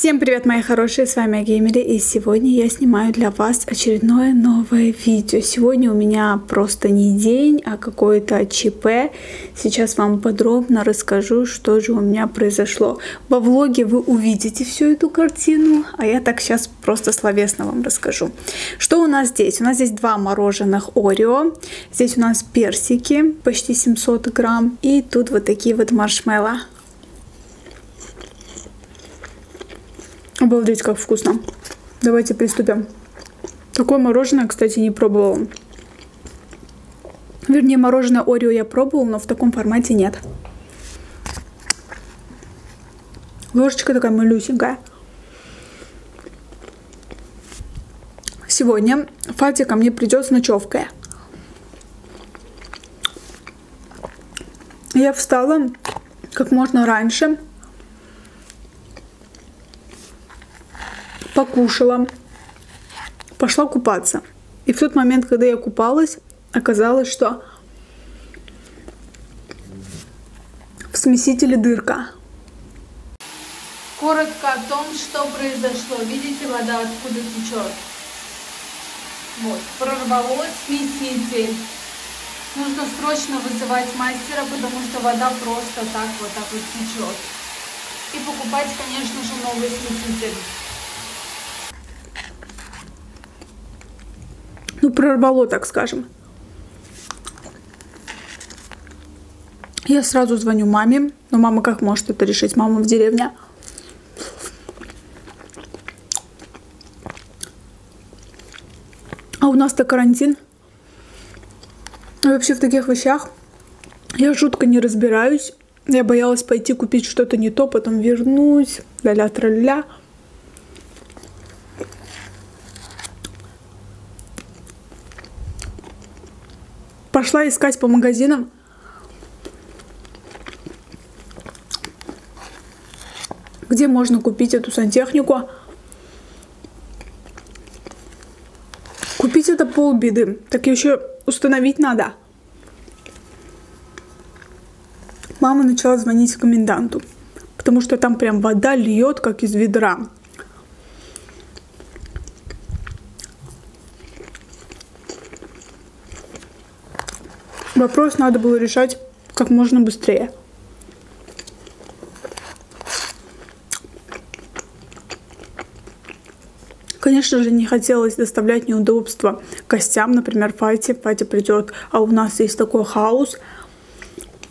Всем привет, мои хорошие, с вами Айка Эмили, и сегодня я снимаю для вас очередное новое видео. Сегодня у меня просто не день, а какое-то ЧП. Сейчас вам подробно расскажу, что же у меня произошло. Во влоге вы увидите всю эту картину, а я так сейчас просто словесно вам расскажу. Что у нас здесь? У нас здесь два мороженых Oreo, здесь у нас персики, почти 700 грамм, и тут вот такие вот маршмелло. Обалдеть, как вкусно. Давайте приступим. Такое мороженое, кстати, не пробовала. Вернее, мороженое Oreo я пробовала, но в таком формате нет. Ложечка такая малюсенькая. Сегодня Фатя ко мне придет с ночевкой. Я встала как можно раньше. Покушала, пошла купаться. И в тот момент, когда я купалась, оказалось, что в смесителе дырка. Коротко о том, что произошло. Видите, вода откуда течет? Вот, прорвалось смеситель. Нужно срочно вызывать мастера, потому что вода просто так вот течет. И покупать, конечно же, новый смеситель. Ну, прорвало, так скажем. Я сразу звоню маме. Но мама как может это решить? Мама в деревне. А у нас-то карантин. И вообще в таких вещах я жутко не разбираюсь. Я боялась пойти купить что-то не то, потом вернусь. Ля-ля-тра-ля-ля. Пошла искать по магазинам. Где можно купить эту сантехнику? Купить это полбеды. Так еще установить надо. Мама начала звонить коменданту. Потому что там прям вода льет, как из ведра. Вопрос надо было решать как можно быстрее. Конечно же, не хотелось доставлять неудобства гостям, например, Фате. Фате придет, а у нас есть такой хаос.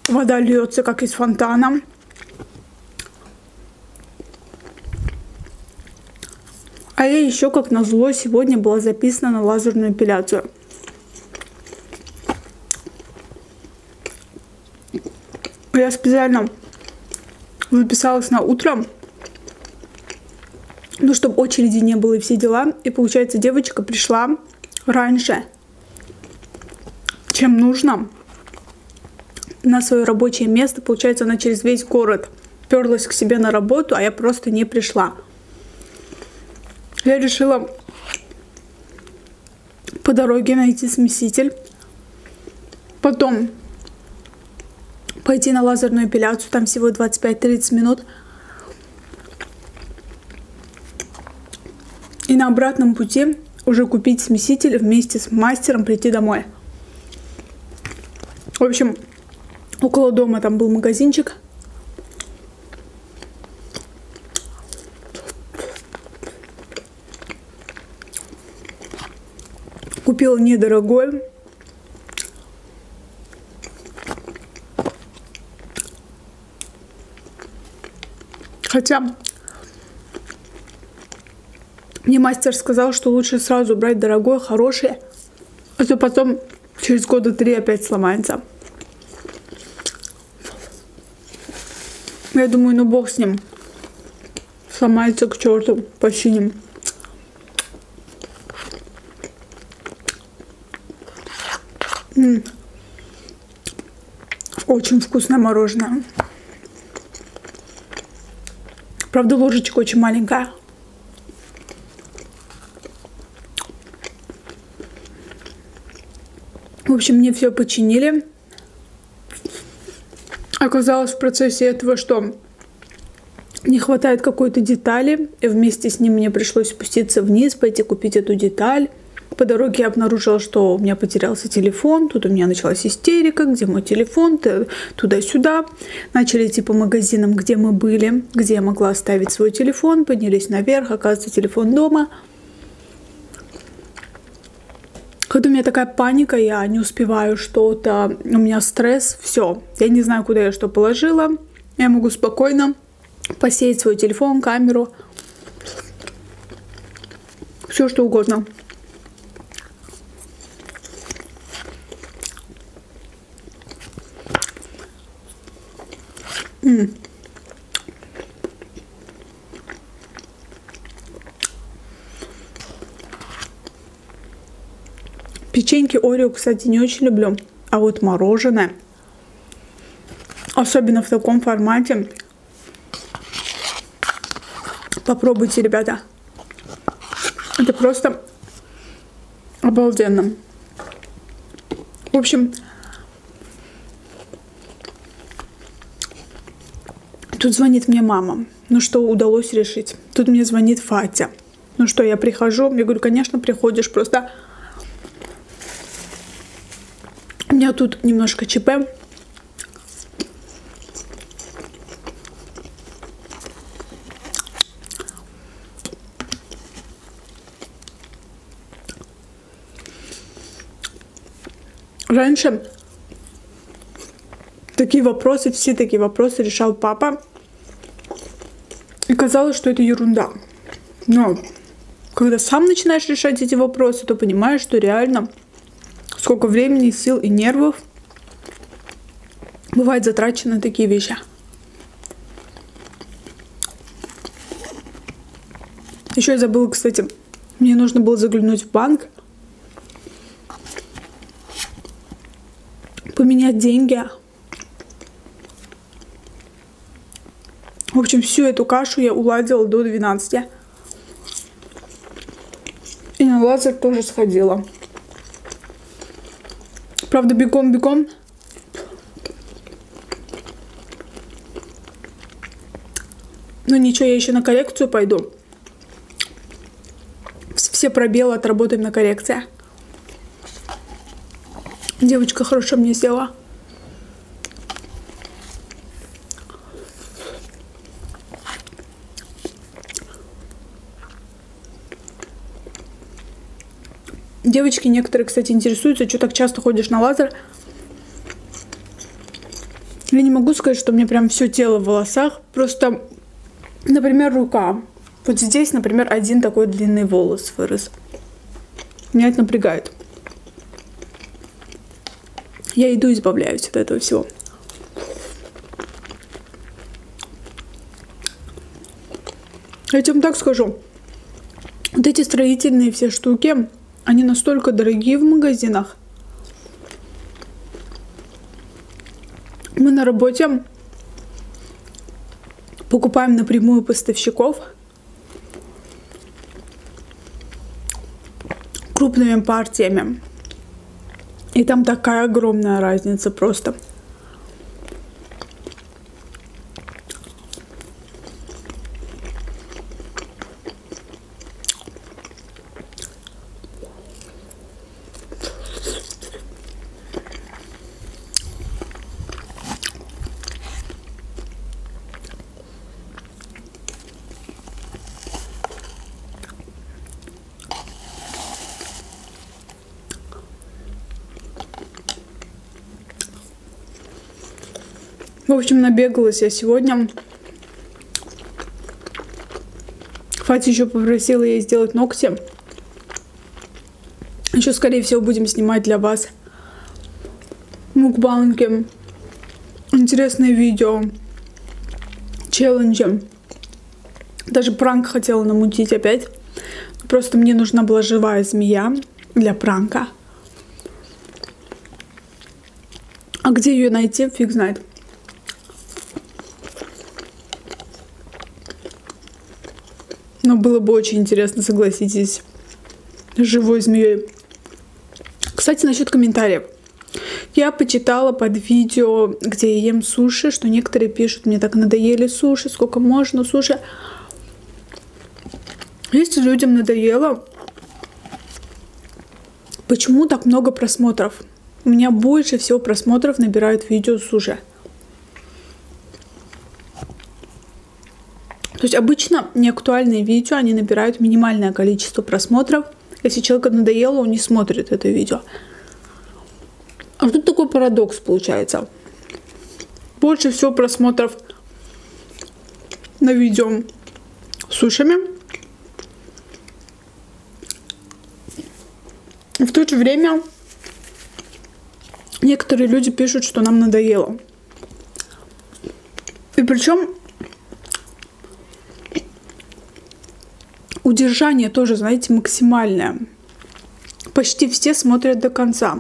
Вода льется, как из фонтана. А я еще, как назло, сегодня была записана на лазерную эпиляцию. Я специально записалась на утро, ну, чтобы очереди не было и все дела. И получается, девочка пришла раньше, чем нужно, на свое рабочее место. Получается, она через весь город перлась к себе на работу, а я просто не пришла. Я решила по дороге найти смеситель. Потом пойти на лазерную эпиляцию, там всего 25-30 минут. И на обратном пути уже купить смеситель, вместе с мастером прийти домой. В общем, около дома там был магазинчик. Купила недорогой. Хотя мне мастер сказал, что лучше сразу брать дорогой, хороший, а то потом через года 3 опять сломается. Я думаю, ну бог с ним, сломается к черту, починим. Очень вкусное мороженое. Правда, ложечка очень маленькая. В общем, мне все починили. Оказалось в процессе этого, что не хватает какой-то детали, и вместе с ним мне пришлось спуститься вниз, пойти купить эту деталь. По дороге я обнаружила, что у меня потерялся телефон, тут у меня началась истерика, где мой телефон, туда-сюда. Начали идти по магазинам, где мы были, где я могла оставить свой телефон, поднялись наверх, оказывается, телефон дома. Когда у меня такая паника, я не успеваю что-то, у меня стресс, все. Я не знаю, куда я что положила, я могу спокойно посеять свой телефон, камеру, все что угодно. Печеньки Oreo, кстати, не очень люблю, а вот мороженое, особенно в таком формате, попробуйте, ребята, это просто обалденно. В общем, тут звонит мне мама. Ну что, удалось решить. Тут мне звонит Фатя. Ну что, я прихожу. Я говорю, конечно, приходишь. Просто у меня тут немножко ЧП. Раньше такие вопросы, все такие вопросы решал папа. И казалось, что это ерунда. Но когда сам начинаешь решать эти вопросы, то понимаешь, что реально сколько времени, сил и нервов бывает затрачено на такие вещи. Еще я забыла, кстати, мне нужно было заглянуть в банк, поменять деньги. В общем, всю эту кашу я уладила до 12. И на лазер тоже сходила. Правда, бегом-бегом. Но ничего, я еще на коррекцию пойду. Все пробелы отработаем на коррекции. Девочка хорошо мне сделала. Девочки некоторые, кстати, интересуются, что так часто ходишь на лазер. Я не могу сказать, что у меня прям все тело в волосах. Просто, например, рука. Вот здесь, например, один такой длинный волос вырос. Меня это напрягает. Я иду и избавляюсь от этого всего. Я тебе так скажу. Вот эти строительные все штуки... Они настолько дорогие в магазинах. Мы на работе покупаем напрямую поставщиков крупными партиями. И там такая огромная разница просто. В общем, набегалась я сегодня. Фатя еще попросила ей сделать ногти. Еще, скорее всего, будем снимать для вас мукбанки, интересные видео, челленджи. Даже пранк хотела намутить опять. Просто мне нужна была живая змея для пранка. А где ее найти, фиг знает. Но было бы очень интересно, согласитесь, с живой змеей. Кстати, насчет комментариев. Я почитала под видео, где я ем суши, что некоторые пишут: мне так надоели суши, сколько можно суши. Если людям надоело, почему так много просмотров? У меня больше всего просмотров набирают видео суши. То есть обычно неактуальные видео, они набирают минимальное количество просмотров. Если человеку надоело, он не смотрит это видео. А тут такой парадокс получается. Больше всего просмотров на видео с сушами. В то же время некоторые люди пишут, что нам надоело. И причем удержание тоже, знаете, максимальное. Почти все смотрят до конца.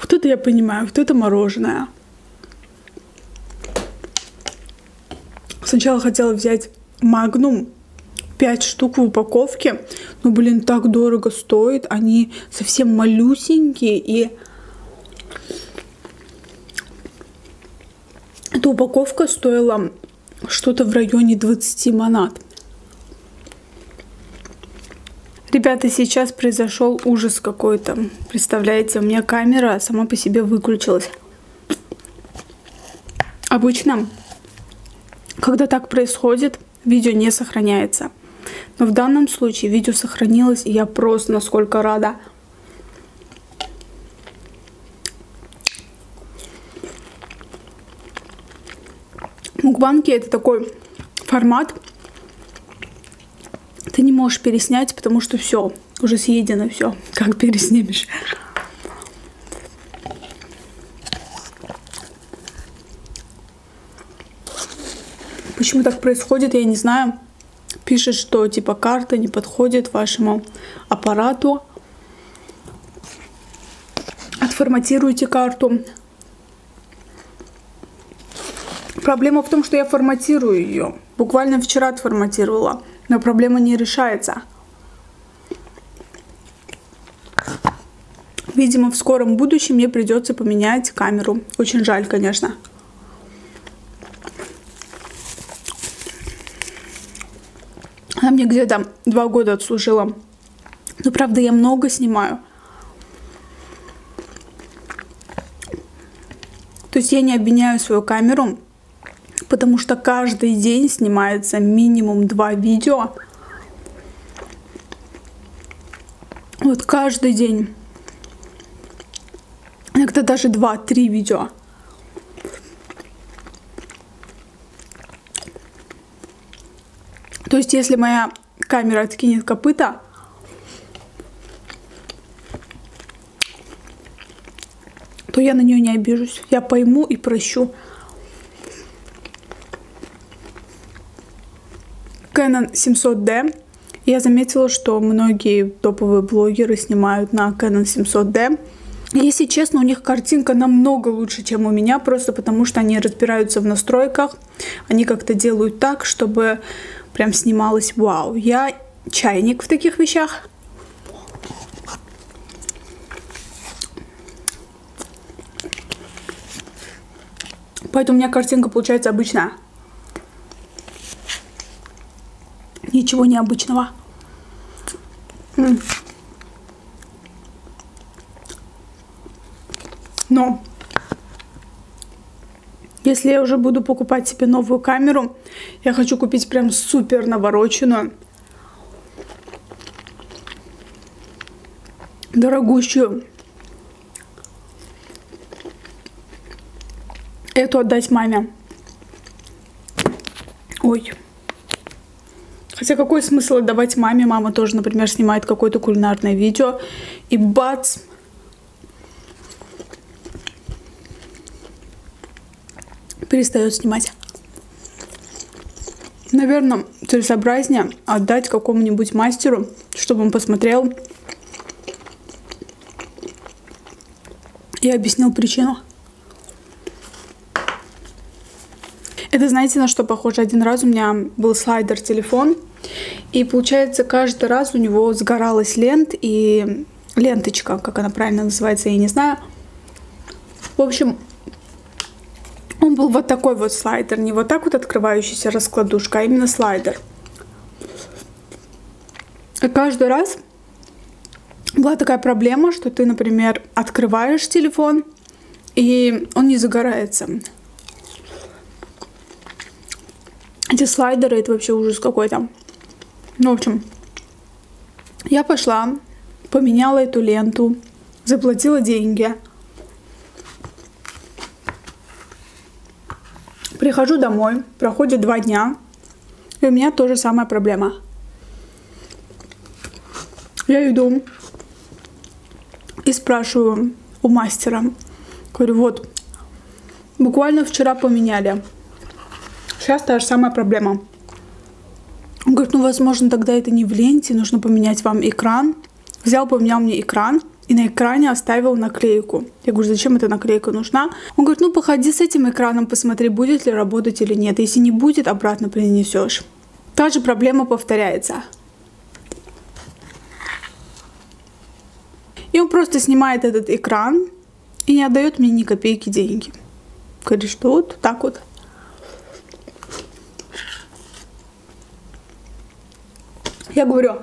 Вот это я понимаю, вот это мороженое. Сначала хотела взять Magnum, 5 штук в упаковке, но, блин, так дорого стоит. Они совсем малюсенькие, и эта упаковка стоила что-то в районе 20 манат. Ребята, сейчас произошел ужас какой-то. Представляете, у меня камера сама по себе выключилась. Обычно, когда так происходит, видео не сохраняется. Но в данном случае видео сохранилось, и я просто насколько рада. Мукбанки — это такой формат. Ты не можешь переснять, потому что все, уже съедено все. Как переснимешь? Почему так происходит, я не знаю. Пишет, что типа карта не подходит вашему аппарату. Отформатируйте карту. Проблема в том, что я форматирую ее. Буквально вчера отформатировала. Но проблема не решается. Видимо, в скором будущем мне придется поменять камеру. Очень жаль, конечно. Она мне где-то 2 года отслужила. Но, правда, я много снимаю. То есть я не обвиняю свою камеру, потому что каждый день снимается минимум 2 видео. Вот каждый день. Иногда даже 2-3 видео. То есть, если моя камера откинет копыта, то я на нее не обижусь. Я пойму и прощу. Canon 700D. Я заметила, что многие топовые блогеры снимают на Canon 700D. Если честно, у них картинка намного лучше, чем у меня, просто потому что они разбираются в настройках. Они как-то делают так, чтобы прям снималось вау. Я чайник в таких вещах. Поэтому у меня картинка получается обычная. Ничего необычного. Но если я уже буду покупать себе новую камеру, я хочу купить прям супер навороченную, дорогущую. Эту отдать маме. Ой. Хотя какой смысл отдавать маме? Мама тоже, например, снимает какое-то кулинарное видео. И бац! Перестает снимать. Наверное, целесообразнее отдать какому-нибудь мастеру, чтобы он посмотрел и объяснил причину. Это, знаете, на что похоже? Один раз у меня был слайдер-телефон, и, получается, каждый раз у него сгоралась ленточка, как она правильно называется, я не знаю. В общем, он был вот такой вот слайдер, не вот так вот открывающаяся раскладушка, а именно слайдер. И каждый раз была такая проблема, что ты, например, открываешь телефон, и он не загорается. Эти слайдеры, это вообще ужас какой-то. Ну, в общем, я пошла, поменяла эту ленту, заплатила деньги. Прихожу домой, проходит 2 дня, и у меня тоже самая проблема. Я иду и спрашиваю у мастера. Говорю, вот, буквально вчера поменяли. Сейчас та же самая проблема. Он говорит, ну, возможно, тогда это не в ленте, нужно поменять вам экран. Взял, поменял мне экран и на экране оставил наклейку. Я говорю, зачем эта наклейка нужна? Он говорит, ну, походи с этим экраном, посмотри, будет ли работать или нет. Если не будет, обратно принесешь. Та же проблема повторяется. И он просто снимает этот экран и не отдает мне ни копейки деньги. Говорит, что вот так вот. Я говорю,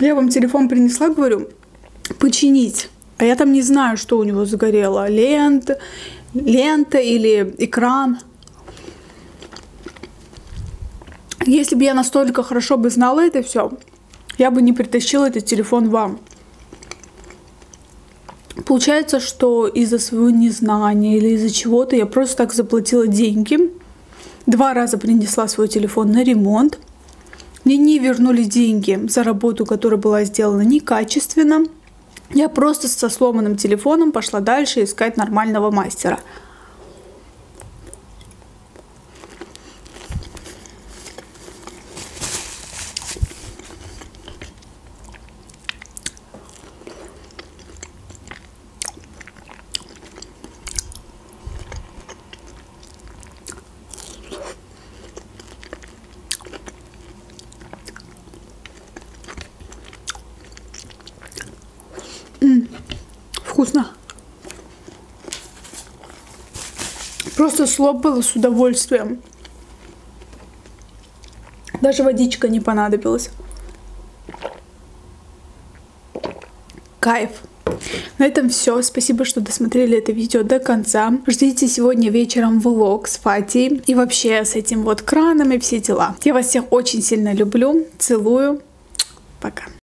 я вам телефон принесла, говорю, починить. А я там не знаю, что у него загорело. Лента или экран. Если бы я настолько хорошо бы знала это все, я бы не притащила этот телефон вам. Получается, что из-за своего незнания или из-за чего-то я просто так заплатила деньги. 2 раза принесла свой телефон на ремонт. Мне не вернули деньги за работу, которая была сделана некачественно. Я просто со сломанным телефоном пошла дальше искать нормального мастера. Вкусно. Просто слопала с удовольствием. Даже водичка не понадобилась. Кайф. На этом все. Спасибо, что досмотрели это видео до конца. Ждите сегодня вечером влог с Фатей. И вообще с этим вот краном и все дела. Я вас всех очень сильно люблю. Целую. Пока.